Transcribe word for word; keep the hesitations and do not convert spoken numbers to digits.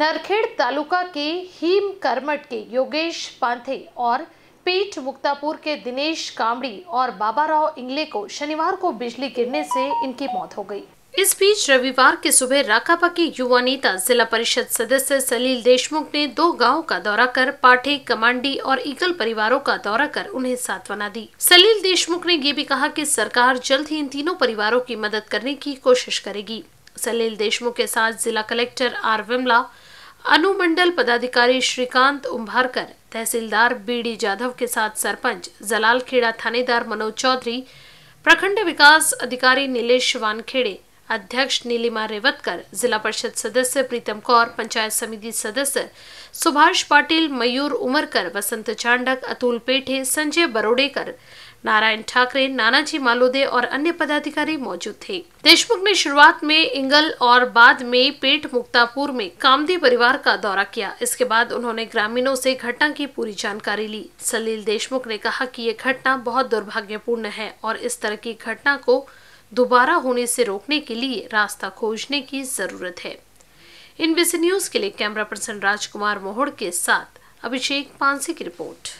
नरखेड़ तालुका के हीम कर्मठ के योगेश पांथे और पेट मुक्तापुर के दिनेश कामड़ी और बाबा राव इंगले को शनिवार को बिजली गिरने से इनकी मौत हो गई। इस बीच रविवार की सुबह राकापा के युवा नेता जिला परिषद सदस्य सलील देशमुख ने दो गांवों का दौरा कर पाठे, कमांडी और ईगल परिवारों का दौरा कर उन्हें सांत्वना दी। सलील देशमुख ने ये भी कहा कि सरकार जल्द ही इन तीनों परिवारों की मदद करने की कोशिश करेगी। सलील देशमुख के साथ जिला कलेक्टर आर विमला, अनुमंडल पदाधिकारी श्रीकांत उम्भारकर, तहसीलदार बीडी जाधव के साथ सरपंच जलाल खेड़ा, थानेदार मनोज चौधरी, प्रखंड विकास अधिकारी नीलेश वानखेड़े, अध्यक्ष नीलिमा रेवतकर, जिला परिषद सदस्य प्रीतम कौर, पंचायत समिति सदस्य सुभाष पाटिल, मयूर उमरकर, वसंत चांडक, अतुल पेठे, संजय बरोडेकर, नारायण ठाकरे, नानाजी मालोदे और अन्य पदाधिकारी मौजूद थे। देशमुख ने शुरुआत में इंगल और बाद में पेट मुक्तापुर में कामदी परिवार का दौरा किया। इसके बाद उन्होंने ग्रामीणों से घटना की पूरी जानकारी ली। सलील देशमुख ने कहा कि ये घटना बहुत दुर्भाग्यपूर्ण है और इस तरह की घटना को दोबारा होने से रोकने के लिए रास्ता खोजने की जरूरत है। इन बीसी न्यूज के लिए कैमरा पर्सन राजकुमार मोहड़ के साथ अभिषेक पांडे की रिपोर्ट।